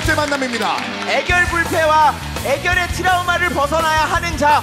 번째 만남입니다. 애결 불패와 애결의 트라우마를 벗어나야 하는 자,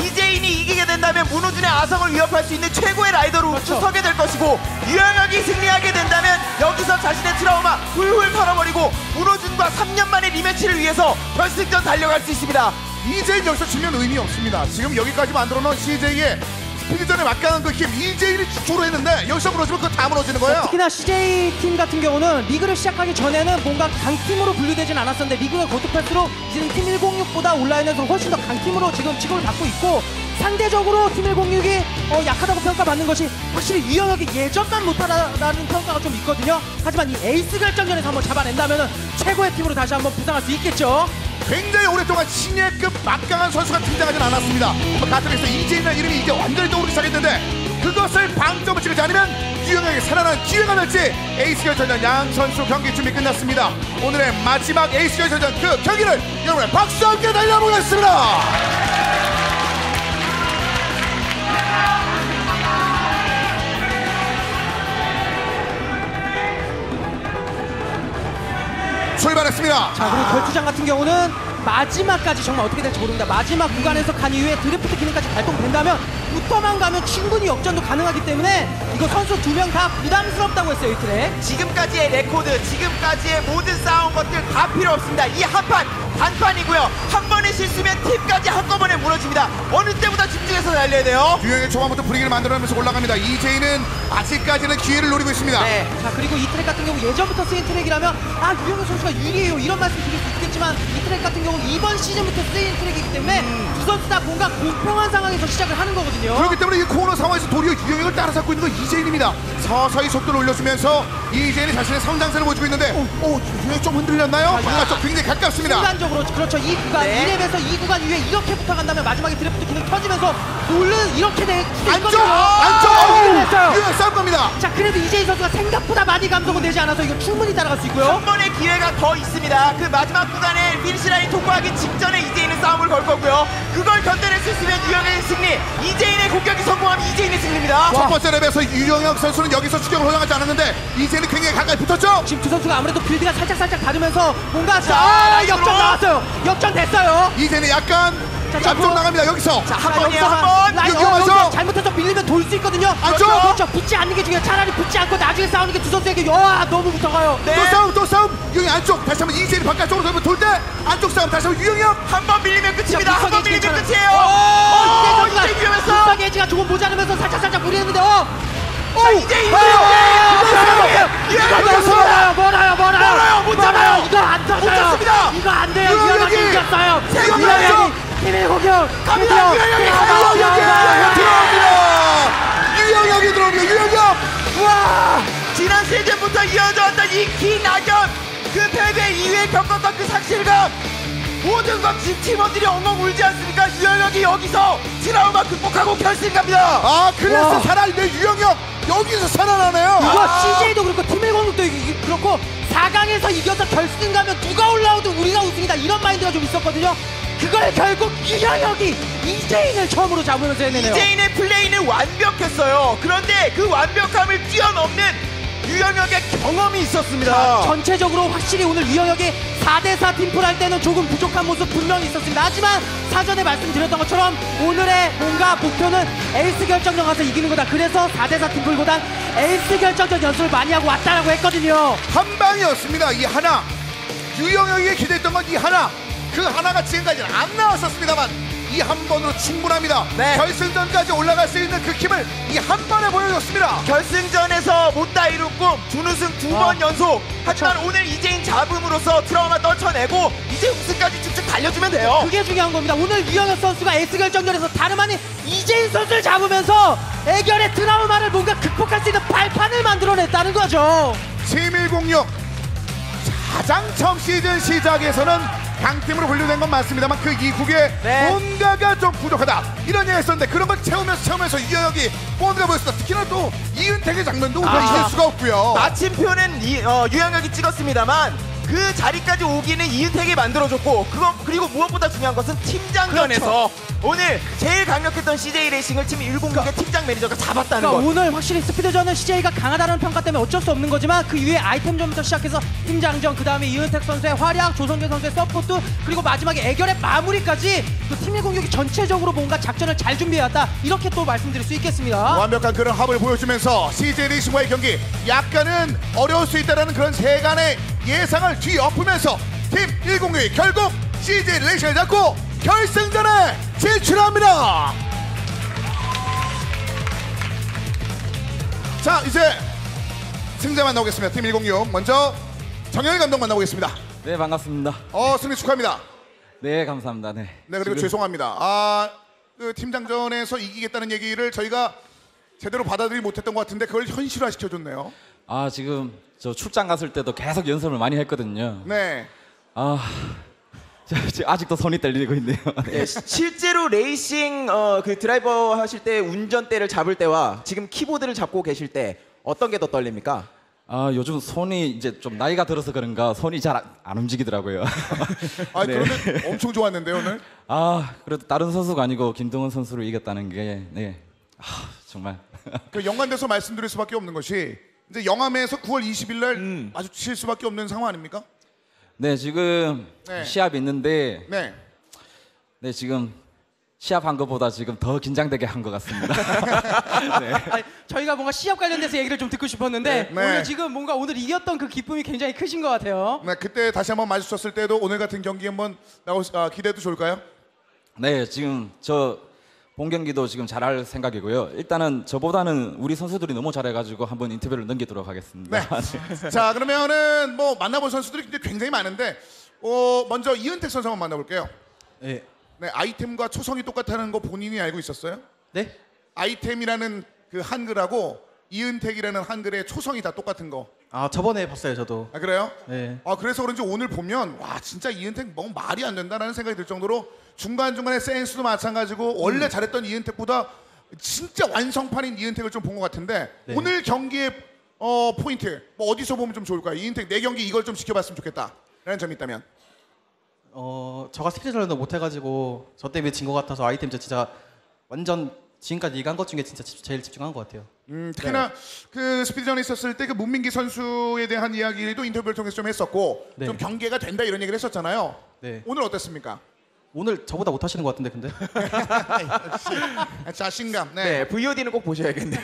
이재인이 이기게 된다면 문호준의 아성을 위협할 수 있는 최고의 라이더로 우주 서게 될 것이고, 유영혁이 승리하게 된다면 여기서 자신의 트라우마 훌훌 털어버리고 문호준과 3년 만의 리매치를 위해서 결승전 달려갈 수 있습니다. 이재인 역시 중요한 의미 없습니다. 지금 여기까지 만들어놓은 CJ의 스피드전에 막강한 그 힘, 이재인이 주로 했는데 여기서 무너지면 그거 다 무너지는 거예요. 특히나 CJ 팀 같은 경우는 리그를 시작하기 전에는 뭔가 강팀으로 분류되진 않았었는데, 리그가 거듭할수록 지금 팀 106보다 온라인에서 훨씬 더 강팀으로 지금 취급을 받고 있고, 상대적으로 팀 106이 약하다고 평가받는 것이 확실히 유영혁이 예전만 못하다는 평가가 좀 있거든요. 하지만 이 에이스 결정전에서 한번 잡아낸다면 최고의 팀으로 다시 한번 부상할 수 있겠죠. 굉장히 오랫동안 신예급 막강한 선수가 등장하진 않았습니다. 같은 에서 이재인이라는 이름이 이제 완전히 떠오르기 시작했는데, 그것을 방점을 찍지 않으면 유영혁이 살아나는 기회가 될지. 에이스 결전전 양 선수 경기 준비 끝났습니다. 오늘의 마지막 에이스 결전전 그 경기를 여러분의 박수와 함께 달려보겠습니다. 출발했습니다. 자, 그리고 결투장 같은 경우는 마지막까지 정말 어떻게 될지 모릅니다. 마지막 구간에서 간 이후에 드래프트 기능까지 발동된다면 부터만 가면 충분히 역전도 가능하기 때문에 이거 선수 두 명 다 부담스럽다고 했어요. 이 트랙 지금까지의 레코드, 지금까지의 모든 싸운 것들 다 필요 없습니다. 이 한판 단판이고요. 한 번의 실수면 팀까지 한꺼번에 무너집니다. 어느 때보다 집중해서 달려야 돼요. 유영혁이 초반부터 분위기를 만들어내면서 올라갑니다. 이재인은 아직까지는 기회를 노리고 있습니다. 네. 자, 그리고 이 트랙 같은 경우 예전부터 쓰인 트랙이라면 아, 유영혁 선수가 유리해요, 이런 말씀 드릴 수 있겠지만, 이 트랙 같은 경우 이번 시즌부터 쓰인 트랙이기 때문에 두 선수 다 뭔가 공평한 상황에서 시작을 하는 거거든요. 그렇기 때문에 이 코너 상황에서 도리어 유영혁을 따라잡고 있는 건 이재인입니다. 서서히 속도를 올려주면서 이재인이 자신의 성장세를 보여주고 있는데, 유영혁 좀 흔들렸나요? 바깥쪽 굉장히 가깝습니다. 순간적으로, 그렇죠. 이 구간, 네. 1랩에서 이 구간 위에 이렇게 붙어간다면 마지막에 드래프트 기능 켜지면서 볼은 이렇게 될 거죠. 안쪽! 유영혁 싸울 겁니다. 자, 그래도 이재인 선수가 생각보다 많이 감속은 되지 않아서 이거 충분히 따라갈 수 있고요. 한 번의 기회가 더 있습니다. 그 마지막 구간에 피니시라인 통과하기 직전에 이재인은 싸움을 걸 거고요. 그걸 견뎌낼 수 있으면 유영혁의 승리, 이재인의 공격이 성공하면 이재인의 승리입니다. 첫 번째 랩에서 유영혁 선수는 여기서 추격을 허용하지 않았는데 이재인이 굉장히 가까이 붙었죠? 지금 두 선수가 아무래도 빌드가 살짝 다르면서 뭔가 역전 나왔어요. 역전 됐어요. 이재인이 약간 앞쪽 나갑니다. 여기서 한 번 잘못해서 밀리면 돌 수 있거든요. 그렇죠. 붙지 않는 게 중요해요. 차라리 붙지 않고 나중에 싸우는 게 두 선수에게 너무 붙어가요. 네. 또 싸움. 유영혁 안쪽. 다시 한번 이재인이 바깥쪽으로 돌면 돌 때 안쪽 싸움. 다시 한번 유영혁. 한 번 밀리면 끝입니다. 한 번 밀리면 끝이에요. 이재인 위험했어. 불쌍 에지가 조금 모자르면서 살짝 무리했는데 멀어요. 못 잡아요. 이거 안 터져요. 이거 안 돼요. 유영혁이 이겼어요. 팀의 공격 갑니다. 유영혁이 들어옵니다. 유영혁. 와, 지난 시즌부터 이어져왔던 이 긴 악연, 그 패배 이후에 겪었던 그 상실감, 모든 것 팀원들이 엉엉 울지 않습니까? 유영혁이 여기서 트라우마 극복하고 결승 갑니다. 아, 그래서 살아있네. 유영혁 여기서 살아나네요. 이거 CJ도 그렇고 팀 106도 그렇고 4강에서 이겨서 결승 가면 누가 올라오든 우리가 우승이다, 이런 마인드가 좀 있었거든요. 그걸 결국 유영혁이 이재인을 처음으로 잡으면서 해내네요. 이재인의 플레이는 완벽했어요. 그런데 그 완벽함을 뛰어넘는 유영혁의 경험이 있었습니다. 자, 전체적으로 확실히 오늘 유영혁이 4대4 팀플 할 때는 조금 부족한 모습 분명히 있었습니다. 하지만 사전에 말씀드렸던 것처럼 오늘의 뭔가 목표는 에이스 결정전 가서 이기는 거다. 그래서 4대4 팀플보단 에이스 결정전 연습을 많이 하고 왔다라고 했거든요. 한 방이었습니다. 이 하나, 유영혁이 기대했던 건 이 하나, 그 하나가 지금까지는 안 나왔었습니다만 이 한 번으로 충분합니다. 네. 결승전까지 올라갈 수 있는 그 힘을 이 한 번에 보여줬습니다. 결승전에서 못다 이룬 꿈, 준우승 두 번 연속. 하지만 오늘 이재인 잡음으로써 트라우마 떨쳐내고 이제 우승까지 쭉쭉 달려주면 돼요. 그게 중요한 겁니다. 오늘 유영혁 선수가 에이스 결정전에서 다름 아닌 이재인 선수를 잡으면서 애결의 트라우마를 뭔가 극복할 수 있는 발판을 만들어냈다는 거죠. 팀 106 가장 처음 시즌 시작에서는 강팀으로 분류된 건 맞습니다만 그 이후에 뭔가가 좀 부족하다, 이런 얘기가 있었는데 그런 걸 채우면서 유영혁이 본드가 보였습니다. 특히나 또 이은택의 장면도 잊을 수가 없고요. 마침표는 유영혁이 찍었습니다만 그 자리까지 오기는 이은택이 만들어줬고, 그리고 무엇보다 중요한 것은 팀장전에서 오늘 제일 강력했던 CJ 레이싱을 팀 106의 팀장 매니저가 잡았다는 거. 오늘 확실히 스피드전은 CJ가 강하다는 평가 때문에 어쩔 수 없는 거지만 그 이후에 아이템전부터 시작해서 팀장전, 그 다음에 이은택 선수의 활약, 조성규 선수의 서포트, 그리고 마지막에 애결의 마무리까지 또 팀의 공격이 전체적으로 뭔가 작전을 잘 준비해왔다, 이렇게 또 말씀드릴 수 있겠습니다. 완벽한 그런 합을 보여주면서 CJ 레이싱과의 경기 약간은 어려울 수 있다는 그런 세간의 예상을 뒤엎으면서 팀 106이 결국 CJ 레이싱을 잡고 결승전에 진출합니다. 자, 이제 승자 만나보겠습니다. 팀 106 먼저 정영일 감독 만나보겠습니다. 네, 반갑습니다. 승리 축하합니다. 네, 감사합니다. 네, 그리고 죄송합니다. 그 팀장전에서 이기겠다는 얘기를 저희가 제대로 받아들이지 못했던 것 같은데 그걸 현실화 시켜줬네요. 지금 저 출장 갔을 때도 계속 연습을 많이 했거든요. 네. 아직도 손이 떨리고 있네요. 네, 실제로 레이싱 그 드라이버 하실 때 운전대를 잡을 때와 지금 키보드를 잡고 계실 때 어떤 게 더 떨립니까? 요즘 손이 이제 좀 나이가 들어서 그런가 손이 잘 안 움직이더라고요. 네. 그런데 엄청 좋았는데 오늘? 그래도 다른 선수가 아니고 김동훈 선수로 이겼다는 게 네. 정말. 그 연관돼서 말씀드릴 수밖에 없는 것이 이제 영암에서 9월 20일 날 마주칠 수밖에 없는 상황 아닙니까? 네, 지금 네. 시합이 있는데 네, 지금 시합한 것보다 지금 더 긴장되게 한 것 같습니다. 네. 저희가 뭔가 시합 관련돼서 얘기를 좀 듣고 싶었는데 오늘 지금 뭔가 오늘 이겼던 그 기쁨이 굉장히 크신 것 같아요. 네, 그때 다시 한번 마주쳤을 때도 오늘 같은 경기 한번 기대해도 좋을까요? 네, 지금 저 본 경기도 지금 잘할 생각이고요. 일단은 저보다는 우리 선수들이 너무 잘해가지고 한번 인터뷰를 넘기도록 하겠습니다. 네. 자, 그러면은 뭐 만나본 선수들이 굉장히 많은데 먼저 이은택 선수 한번 만나볼게요. 네. 네, 아이템과 초성이 똑같다는 거 본인이 알고 있었어요? 네. 아이템이라는 그 한글하고 이은택이라는 한글의 초성이 다 똑같은 거. 저번에 봤어요, 저도. 그래요? 네. 그래서 그런지 오늘 보면 와, 진짜 이은택 뭐 말이 안 된다라는 생각이 들 정도로 중간중간에 센스도 마찬가지고 원래 잘했던 이은택보다 진짜 완성판인 이은택을 좀 본 것 같은데 오늘 경기의 포인트 뭐 어디서 보면 좀 좋을까요? 이은택 내 경기 이걸 좀 지켜봤으면 좋겠다라는 점이 있다면? 저가 스킬전도 못해가지고 저 때문에 진 것 같아서 아이템 진짜 완전 지금까지 얘기한 것 중에 진짜 제일 집중한 것 같아요. 특히나 그 스피드전에 있었을 때 그 문민기 선수에 대한 이야기도 인터뷰를 통해서 좀 했었고 좀 경계가 된다 이런 얘기를 했었잖아요. 네. 오늘 어땠습니까? 오늘 저보다 못하시는 것 같은데 근데? 자신감. 네, VOD는 꼭 보셔야겠네요.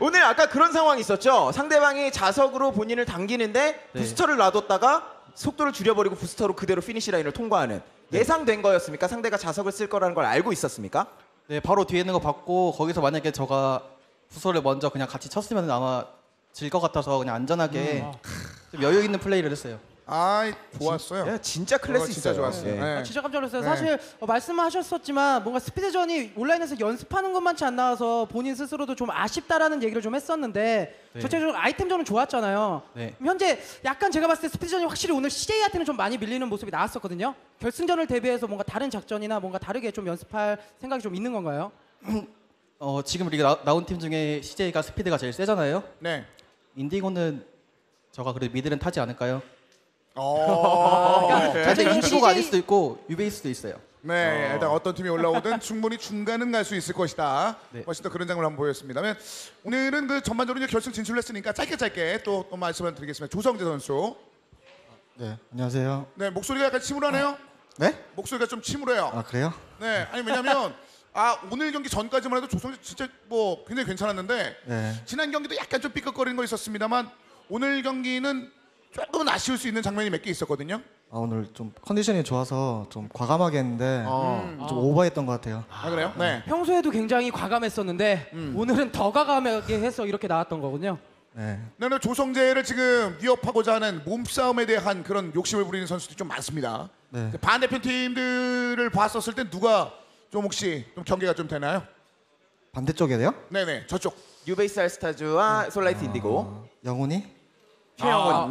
오늘 아까 그런 상황이 있었죠. 상대방이 자석으로 본인을 당기는데 부스터를 놔뒀다가 속도를 줄여버리고 부스터로 그대로 피니시 라인을 통과하는 예상된 거였습니까? 상대가 자석을 쓸 거라는 걸 알고 있었습니까? 네, 바로 뒤에 있는 거 봤고 거기서 만약에 제가 부서를 먼저 그냥 같이 쳤으면 아마 질 것 같아서 그냥 안전하게 좀 여유 있는 플레이를 했어요. 좋았어요. 진짜 클래스 있어요. 좋았어요. 네. 진짜 깜짝 놀랐어요. 사실 말씀하셨었지만 뭔가 스피드전이 온라인에서 연습하는 것만치 안 나와서 본인 스스로도 좀 아쉽다라는 얘기를 좀 했었는데 전체적으로 아이템전은 좋았잖아요. 현재 약간 제가 봤을 때 스피드전이 확실히 오늘 CJ한테는 좀 많이 밀리는 모습이 나왔었거든요. 결승전을 대비해서 뭔가 다른 작전이나 뭔가 다르게 좀 연습할 생각이 좀 있는 건가요? 지금 우리가 나온 팀 중에 CJ가 스피드가 제일 세잖아요. 네. 인디고는 저가 그래도 미들은 타지 않을까요? 그러니까 인디고가 아닐 수도 있고 유베이스도 있어요. 네, 일단 어떤 팀이 올라오든 충분히 중간은 갈 수 있을 것이다. 훨씬 더 그런 장면을 한번 보였습니다. 오늘은 그 전반적으로 이제 결승 진출했으니까 짧게 또 말씀을 드리겠습니다. 조성재 선수. 네, 안녕하세요. 네, 목소리가 약간 침울하네요. 네? 목소리가 좀 침울해요. 그래요? 네, 아니 왜냐면 오늘 경기 전까지만 해도 조성재 진짜 뭐 굉장히 괜찮았는데 지난 경기도 약간 좀 삐걱거리는 거 있었습니다만 오늘 경기는 조금은 아쉬울 수 있는 장면이 몇 개 있었거든요. 오늘 좀 컨디션이 좋아서 좀 과감하게 했는데 좀 오버했던 것 같아요. 그래요? 네. 평소에도 굉장히 과감했었는데 오늘은 더 과감하게 해서 이렇게 나왔던 거군요. 네. 나는 조성재를 지금 위협하고자 하는 몸싸움에 대한 그런 욕심을 부리는 선수들이 좀 많습니다. 네. 반대편 팀들을 봤었을 때 누가 좀 혹시 좀 경계가 좀 되나요? 반대쪽에 돼요? 네네, 저쪽. 유베이스 알스타즈와 솔라이트 인디고. 영훈이? 최영훈.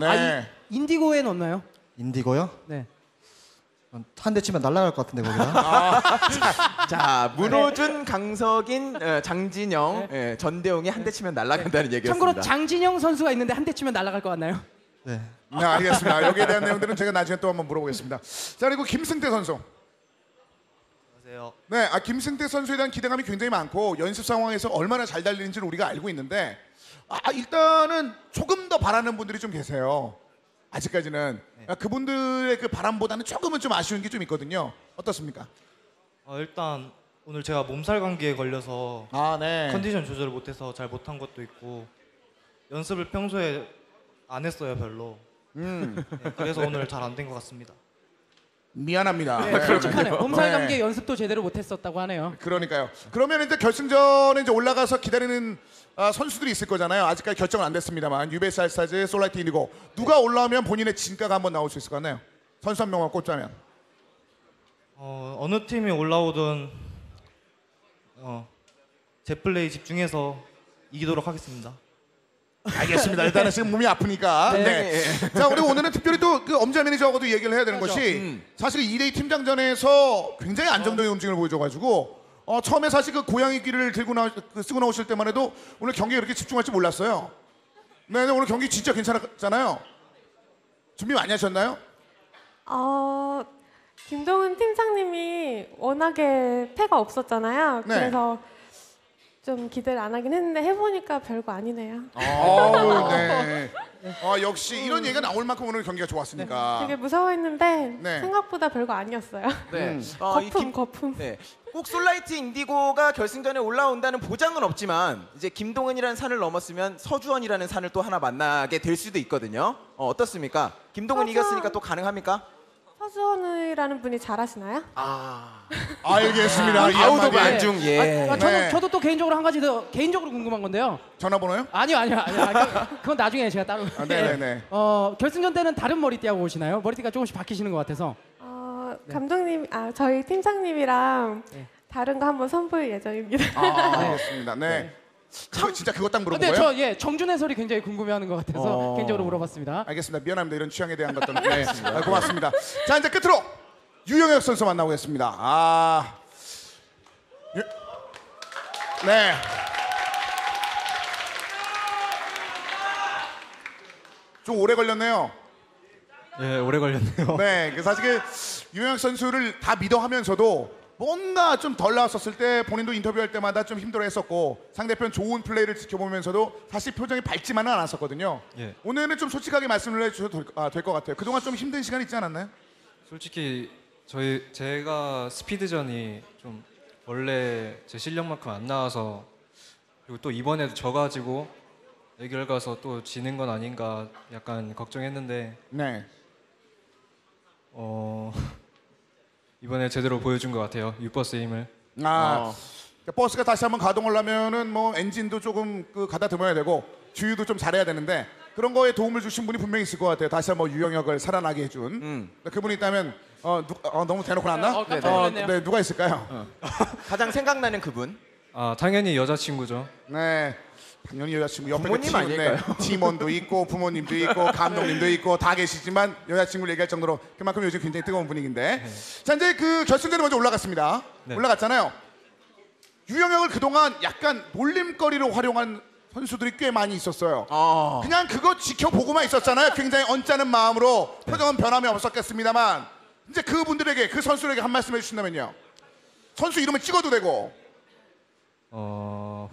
인디고에는 없나요? 인디고요? 네. 한 대 치면 날아갈 것 같은데 거기다. 자, 문호준, 강석인, 장진영, 전대웅이 한 대 치면 날아간다는 얘기였습니다. 참고로 장진영 선수가 있는데 한 대 치면 날아갈 것 같나요? 네. 알겠습니다. 여기에 대한 내용들은 제가 나중에 또 한번 물어보겠습니다. 자, 그리고 김승태 선수. 네, 아, 김승태 선수에 대한 기대감이 굉장히 많고 연습 상황에서 얼마나 잘 달리는지를 우리가 알고 있는데 아, 일단은 조금 더 바라는 분들이 좀 계세요. 아직까지는. 네. 아, 그분들의 그 바람보다는 조금은 좀 아쉬운 게 좀 있거든요. 어떻습니까? 아, 일단 오늘 제가 몸살 감기에 걸려서 아, 네. 컨디션 조절을 못해서 잘 못한 것도 있고 연습을 평소에 안 했어요, 별로. 네, 그래서 오늘 잘 안 된 것 같습니다. 미안합니다. 네, 솔직하네요. 몸살 감기에 네. 연습도 제대로 못했었다고 하네요. 그러니까요. 그러면 이제 결승전에 이제 올라가서 기다리는 선수들이 있을 거잖아요. 아직까지 결정은 안 됐습니다만 유베이스 알스타즈, 솔라이트 인디고 누가 올라오면 본인의 진가가 한번 나올 수 있을 것 같나요? 선수 한 명만 꼽자면 어느 팀이 올라오든 제 플레이 집중해서 이기도록 하겠습니다. 알겠습니다. 일단은 지금 몸이 아프니까. 네. 네. 자, 우리 오늘은 특별히 또 그 엄지아 매니저하고도 얘기를 해야 되는 그렇죠. 것이 사실 2대2 팀장전에서 굉장히 안정적인 움직임을 보여줘가지고 처음에 사실 그 고양이 귀를 들고 쓰고 나오실 때만 해도 오늘 경기에 이렇게 집중할 줄 몰랐어요. 네, 오늘 경기 진짜 괜찮았잖아요. 준비 많이 하셨나요? 김동훈 팀장님이 워낙에 패가 없었잖아요. 네. 그래서 좀 기대를 안 하긴 했는데 해보니까 별거 아니네요. 아, 네. 역시 이런 얘기가 나올 만큼 오늘 경기가 좋았으니까. 네. 되게 무서워했는데 네. 생각보다 별거 아니었어요. 네. 거품. 네. 꼭 솔라이트 인디고가 결승전에 올라온다는 보장은 없지만 이제 김동훈이라는 산을 넘었으면 서주원이라는 산을 또 하나 만나게 될 수도 있거든요. 어떻습니까? 김동훈이 이겼으니까 또 가능합니까? 서주원이라는 분이 잘하시나요? 알겠습니다. 아웃오브 안중. 예. 저도 또 개인적으로 한 가지 더 개인적으로 궁금한 건데요. 전화번호요? 아니요. 그건 나중에 제가 따로. 아, 네네네. 결승전 때는 다른 머리띠하고 오시나요? 머리띠가 조금씩 바뀌시는 것 같아서. 네. 감독님, 저희 팀장님이랑 네. 다른 거 한번 선보일 예정입니다. 알겠습니다. 네. 네. 참 진짜 그것 딱 물어본 거예요? 저 정준 해설이 굉장히 궁금해하는 것 같아서 개인적으로 물어봤습니다. 알겠습니다. 미안합니다. 이런 취향에 대한 것도 네. 고맙습니다. 자, 이제 끝으로 유영혁 선수 만나보겠습니다. 네. 좀 오래 걸렸네요. 네, 오래 걸렸네요. 네, 사실 유영혁 선수를 다 믿어하면서도 뭔가 좀 덜 나왔었을 때 본인도 인터뷰할 때마다 좀 힘들어했었고 상대편 좋은 플레이를 지켜보면서도 사실 표정이 밝지만은 않았었거든요. 예. 오늘은 좀 솔직하게 말씀을 해주셔도 될 것 같아요. 그동안 좀 힘든 시간이 있지 않았나요? 솔직히 제가 스피드전이 좀 원래 제 실력만큼 안 나와서 그리고 또 이번에도 져가지고 애결 가서 또 지는 건 아닌가 약간 걱정했는데 네. 이번에 제대로 보여준 것 같아요. 유버스의 힘을. 버스가 다시 한번 가동을 하면은 뭐 엔진도 조금 가다듬어야 되고 주유도 좀 잘해야 되는데 그런 거에 도움을 주신 분이 분명히 있을 것 같아요. 다시 한번 유영혁을 살아나게 해준 그분이 있다면 너무 대놓고 났나? 네, 누가 있을까요? 가장 생각나는 그분? 당연히 여자친구죠. 네. 당연히 여자친구. 옆에 부모님 아닐까요? 팀원도 있고 부모님도 있고 감독님도 있고 다 계시지만 여자친구를 얘기할 정도로 그만큼 요즘 굉장히 뜨거운 분위기인데 네. 자, 이제 그 결승전에 먼저 올라갔습니다. 네. 올라갔잖아요. 유영혁을 그동안 약간 놀림거리로 활용한 선수들이 꽤 많이 있었어요. 그냥 그거 지켜보고만 있었잖아요. 굉장히 언짢은 마음으로 표정은 변함이 없었겠습니다만 이제 그분들에게 그 선수들에게 한 말씀 해주신다면요. 선수 이름을 찍어도 되고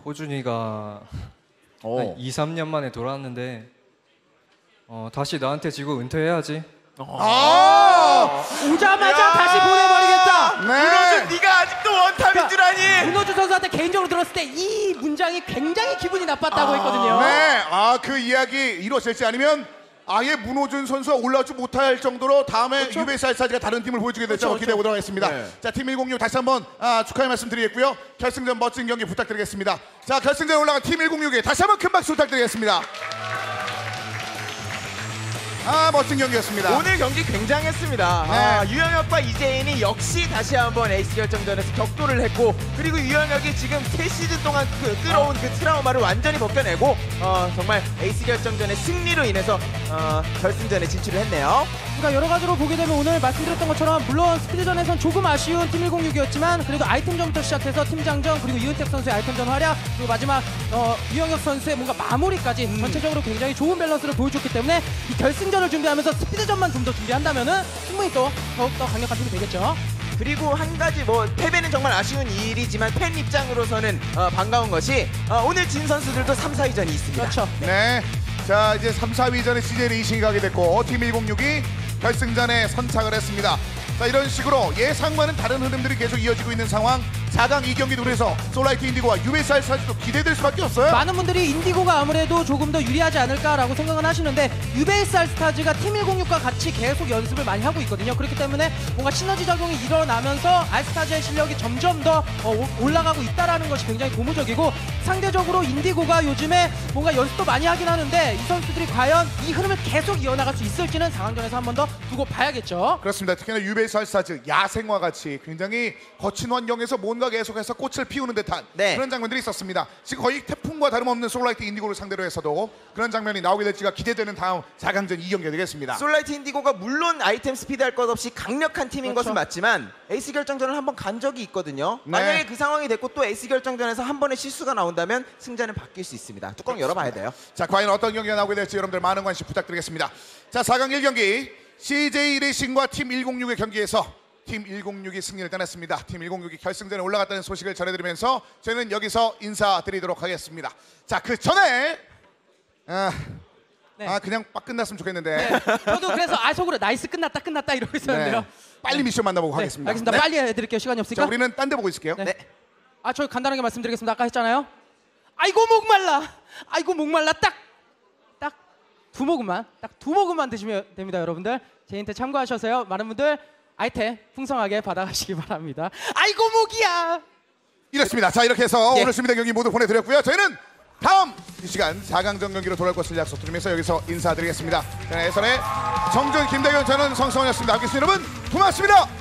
호준이가 2-3년 만에 돌아왔는데 다시 나한테 지고 은퇴해야지. 오자마자 다시 보내버리겠다. 문호준 네. 네가 아직도 원탑인 줄 아니. 문호준 선수한테 개인적으로 들었을 때 이 문장이 굉장히 기분이 나빴다고 했거든요. 네, 그 이야기 이루어질지 아니면 아예 문호준 선수가 올라오지 못할 정도로 다음에 그렇죠? 유베이스 알스타즈가 다른 팀을 보여주게 될지 기대해 보도록 하겠습니다. 네. 자, 팀 106 다시 한번 축하의 말씀드리겠고요. 결승전 멋진 경기 부탁드리겠습니다. 자, 결승전에 올라간 팀 106에 다시 한번 큰 박수 부탁드리겠습니다. 멋진 경기였습니다. 오늘 경기 굉장했습니다. 네. 유영혁과 이재인이 역시 다시 한번 에이스 결정전에서 격돌을 했고 그리고 유영혁이 지금 3시즌 동안 끌어온 그 트라우마를 완전히 벗겨내고 정말 에이스 결정전의 승리로 인해서 결승전에 진출을 했네요. 그러니까 여러 가지로 보게 되면 오늘 말씀드렸던 것처럼 물론 스피드전에선 조금 아쉬운 팀 106이었지만 그래도 아이템전부터 시작해서 팀장전 그리고 이은택 선수의 아이템전 활약 그리고 마지막 유영혁 선수의 뭔가 마무리까지 전체적으로 굉장히 좋은 밸런스를 보여줬기 때문에 이 결승전을 준비하면서 스피드전만 좀 더 준비한다면은 충분히 또 더욱더 강력한 팀이 되겠죠. 그리고 한 가지 뭐 패배는 정말 아쉬운 일이지만 팬 입장으로서는 반가운 것이 오늘 진 선수들도 3, 4위전이 있습니다. 그렇죠. 네. 자, 이제 3, 4위전에 CJ 레이싱이 가게 됐고 팀 106이 결승전에 선착을 했습니다. 자, 이런 식으로 예상과는 다른 흐름들이 계속 이어지고 있는 상황. 4강 2경기 눈에서 솔라이트 인디고와 유베이스 알스타즈도 기대될 수밖에 없어요. 많은 분들이 인디고가 아무래도 조금 더 유리하지 않을까라고 생각은 하시는데 유베이스 알스타즈가 팀 106과 같이 계속 연습을 많이 하고 있거든요. 그렇기 때문에 뭔가 시너지 작용이 일어나면서 알스타즈의 실력이 점점 더 올라가고 있다는 것이 굉장히 고무적이고, 상대적으로 인디고가 요즘에 뭔가 연습도 많이 하긴 하는데 이 선수들이 과연 이 흐름을 계속 이어나갈 수 있을지는 4강전에서 한 번 더 두고 봐야겠죠. 그렇습니다. 특히나 유베이스 알스타즈 야생화 같이 굉장히 거친 환경에서 뭔가 계속해서 꽃을 피우는 듯한 네. 그런 장면들이 있었습니다. 지금 거의 태풍과 다름없는 솔라이트 인디고를 상대로 해서도 그런 장면이 나오게 될지가 기대되는 다음 4강전 2경기 되겠습니다. 솔라이트 인디고가 물론 아이템 스피드할 것 없이 강력한 팀인 그렇죠. 것은 맞지만 에이스 결정전을 한번 간 적이 있거든요. 네. 만약에 그 상황이 됐고 또 에이스 결정전에서 한 번의 실수가 나온다면 승자는 바뀔 수 있습니다. 뚜껑 그렇습니다. 열어봐야 돼요. 자, 과연 어떤 경기가 나오게 될지 여러분들 많은 관심 부탁드리겠습니다. 자, 4강 1경기 CJ 레이싱과 팀 106의 경기에서 팀 106이 승리를 따냈습니다. 팀 106이 결승전에 올라갔다는 소식을 전해드리면서 저희는 여기서 인사드리도록 하겠습니다. 자, 그 전에 네. 그냥 빡 끝났으면 좋겠는데 네. 저도 그래서 속으로 나이스 끝났다 이러고 있었는데요. 네. 빨리 미션 만나보고 가겠습니다. 네. 알겠습니다. 네. 빨리 해드릴게요. 시간이 없으니까. 자, 우리는 딴 데 보고 있을게요. 네. 네. 저 간단하게 말씀드리겠습니다. 아까 했잖아요. 아이고 목말라 딱 두 모금만 드시면 됩니다. 여러분들 제인테 참고하셔서요. 많은 분들 아이템 풍성하게 받아가시기 바랍니다. 아이고 목이야. 이렇습니다. 자, 이렇게 해서 오늘 준비된 경기 모두 보내드렸고요. 저희는 다음 이 시간 4강전 경기로 돌아올 것을 약속드리면서 여기서 인사드리겠습니다. 해설의 정준, 김대경, 저는 성성원이었습니다. 함께해 주신 여러분 고맙습니다.